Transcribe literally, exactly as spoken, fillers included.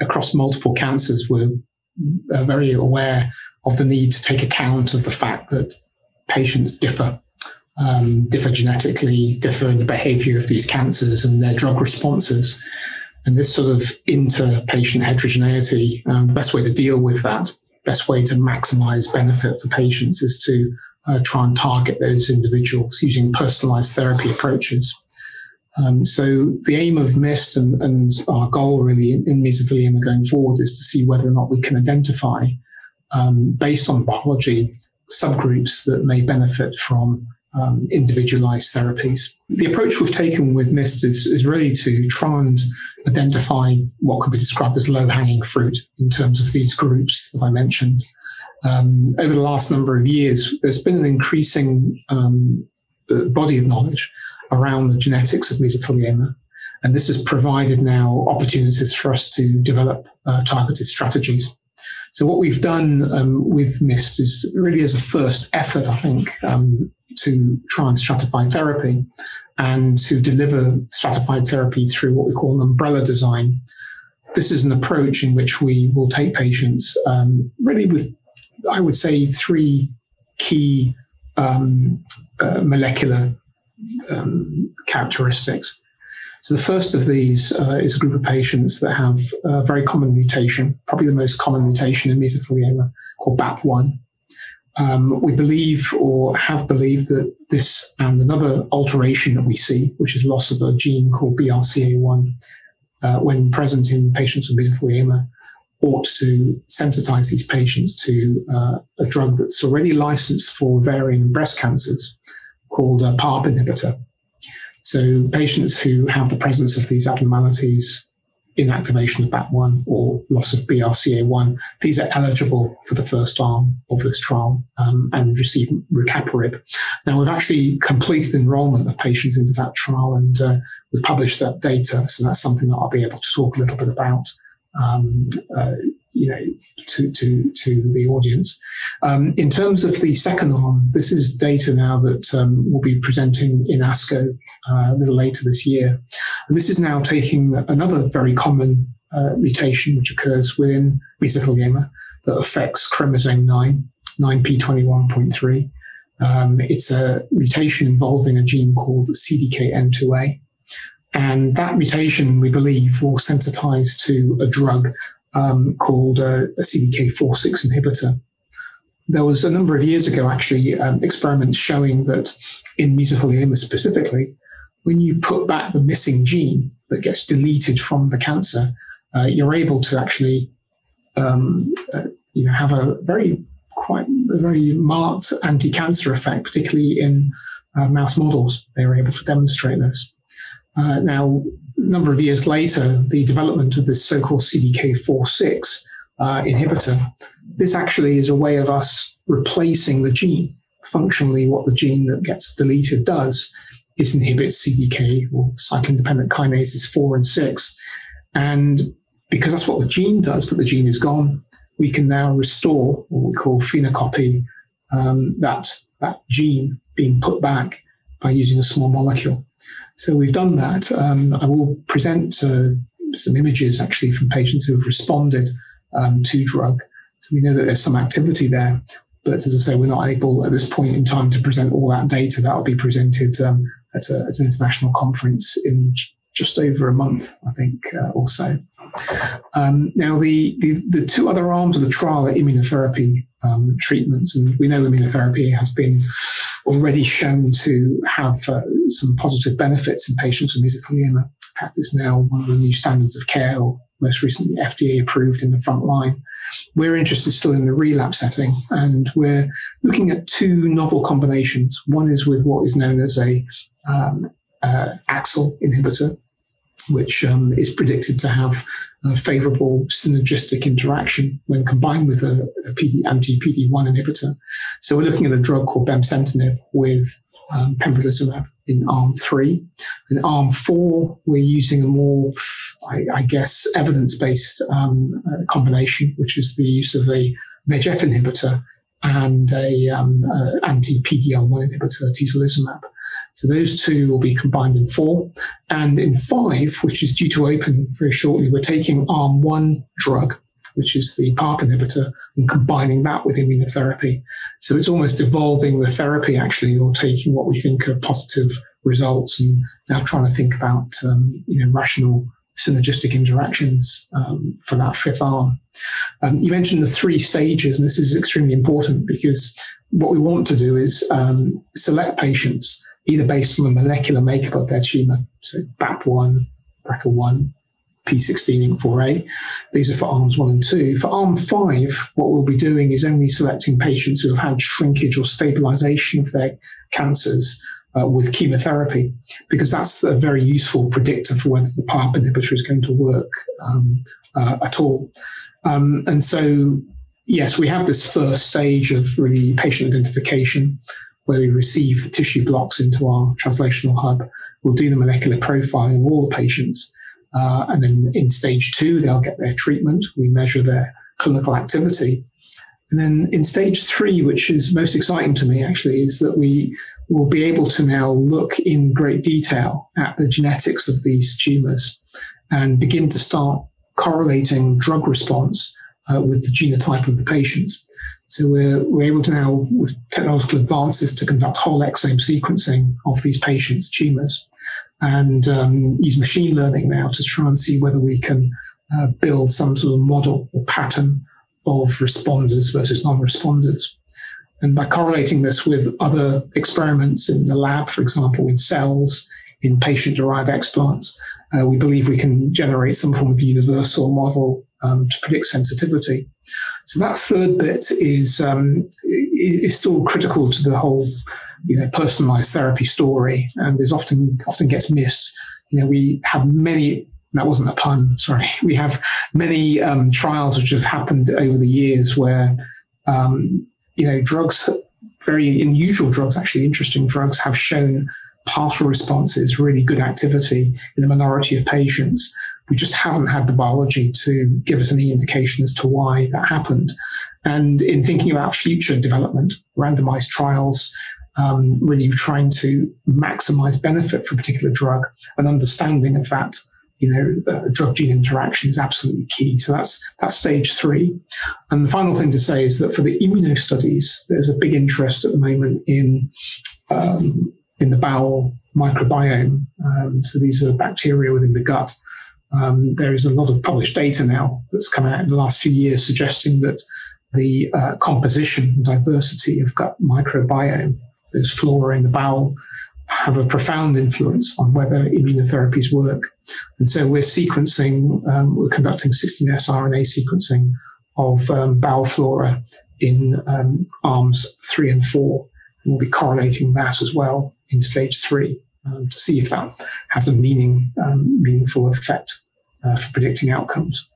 across multiple cancers were uh, very aware of the need to take account of the fact that patients differ, um, differ genetically, differ in the behavior of these cancers and their drug responses. And this sort of inter-patient heterogeneity, um, the best way to deal with that, best way to maximize benefit for patients is to uh, try and target those individuals using personalized therapy approaches. Um, so the aim of MIST and, and our goal really in, in mesothelioma going forward is to see whether or not we can identify, um, based on biology, subgroups that may benefit from um, individualized therapies. The approach we've taken with MIST is, is really to try and identify what could be described as low-hanging fruit in terms of these groups that I mentioned. Um, over the last number of years, there's been an increasing um, body of knowledge around the genetics of mesothelioma, and this has provided now opportunities for us to develop uh, targeted strategies. So what we've done um, with MIST is really as a first effort, I think, um, to try and stratify therapy and to deliver stratified therapy through what we call an umbrella design. This is an approach in which we will take patients um, really with, I would say, three key um, uh, molecular Um, characteristics. So the first of these uh, is a group of patients that have a very common mutation, probably the most common mutation in mesothelioma, called B A P one. Um, we believe or have believed that this and another alteration that we see, which is loss of a gene called B R C A one, uh, when present in patients with mesothelioma, ought to sensitize these patients to uh, a drug that's already licensed for ovarian breast cancers, called a PARP inhibitor. So patients who have the presence of these abnormalities, inactivation of B A P one or loss of B R C A one, these are eligible for the first arm of this trial um, and receive rucaparib. Now, we've actually completed enrollment of patients into that trial, and uh, we've published that data. So that's something that I'll be able to talk a little bit about um, uh, you know, to, to, to the audience. Um, in terms of the second arm, this is data now that um, we'll be presenting in ASCO uh, a little later this year. And this is now taking another very common uh, mutation which occurs within mesothelioma that affects chromosome nine, nine p twenty-one point three. Um, it's a mutation involving a gene called C D K N two A. And that mutation, we believe, will sensitize to a drug Um, called uh, a C D K four six inhibitor. There was a number of years ago, actually, um, experiments showing that in mesothelioma specifically, when you put back the missing gene that gets deleted from the cancer, uh, you're able to actually, um, uh, you know, have a very quite a very marked anti-cancer effect, particularly in uh, mouse models. They were able to demonstrate this. Uh, now, a number of years later, the development of this so-called C D K four six uh, inhibitor, this actually is a way of us replacing the gene. Functionally, what the gene that gets deleted does is inhibit C D K, or cyclin-dependent kinases four and six. And because that's what the gene does, but the gene is gone, we can now restore what we call phenocopy, um, that, that gene being put back by using a small molecule. So we've done that. Um, I will present uh, some images, actually, from patients who have responded um, to drug. So we know that there's some activity there. But as I say, we're not able at this point in time to present all that data. That will be presented um, at, a, at an international conference in just over a month, I think, uh, or so. Um, now, the, the, the two other arms of the trial are immunotherapy um, treatments. And we know immunotherapy has been already shown to have uh, some positive benefits in patients with mesothelioma. In fact, it's now one of the new standards of care, or most recently F D A approved in the front line. We're interested still in the relapse setting, and we're looking at two novel combinations. One is with what is known as a um, uh, A X L inhibitor, which um, is predicted to have a favorable synergistic interaction when combined with a, a P D, anti-P D one inhibitor. So we're looking at a drug called Bemcentinib with um, pembrolizumab in arm three. In arm four, we're using a more, I, I guess, evidence-based um, uh, combination, which is the use of a M E G F inhibitor and a um, uh, anti-P D L one inhibitor, atezolizumab. So those two will be combined in four. And in five, which is due to open very shortly, we're taking arm one drug, which is the PARP inhibitor, and combining that with immunotherapy. So it's almost evolving the therapy, actually, or taking what we think are positive results and now trying to think about um, you know, rational synergistic interactions um, for that fifth arm. Um, you mentioned the three stages, and this is extremely important because what we want to do is um, select patients either based on the molecular makeup of their tumour, so B A P one, B R C A one, P sixteen ink four A. These are for arms one and two. For arm five, what we'll be doing is only selecting patients who have had shrinkage or stabilisation of their cancers uh, with chemotherapy, because that's a very useful predictor for whether the PARP inhibitor is going to work um, uh, at all. Um, and so, yes, we have this first stage of really patient identification, where we receive the tissue blocks into our translational hub. We'll do the molecular profiling of all the patients. Uh, and then in stage two, they'll get their treatment. We measure their clinical activity. And then in stage three, which is most exciting to me, actually, is that we will be able to now look in great detail at the genetics of these tumours and begin to start correlating drug response uh, with the genotype of the patients. So we're, we're able to now, with technological advances, to conduct whole exome sequencing of these patients' tumours, and um, use machine learning now to try and see whether we can uh, build some sort of model or pattern of responders versus non-responders. And by correlating this with other experiments in the lab, for example, in cells, in patient-derived explants, uh, we believe we can generate some form of universal model um, to predict sensitivity. So that third bit is um, is still critical to the whole, you know, personalized therapy story, and is often often gets missed. You know, we have many. That wasn't a pun. Sorry, we have many um, trials which have happened over the years where, um, you know, drugs, very unusual drugs, actually interesting drugs, have shown partial responses, really good activity in the minority of patients. We just haven't had the biology to give us any indication as to why that happened. And in thinking about future development, randomized trials, um, really trying to maximize benefit for a particular drug, an understanding of that, you know, uh, drug-gene interaction is absolutely key. So that's, that's stage three. And the final thing to say is that for the immuno studies, there's a big interest at the moment in, um, in the bowel microbiome. Um, so these are bacteria within the gut. Um, there is a lot of published data now that's come out in the last few years suggesting that the uh, composition and diversity of gut microbiome, those flora in the bowel, have a profound influence on whether immunotherapies work. And so we're sequencing, um, we're conducting sixteen S R N A sequencing of um, bowel flora in um, arms three and four. And we'll be correlating that as well in stage three um, to see if that has a meaning, um, meaningful effect Uh, for predicting outcomes.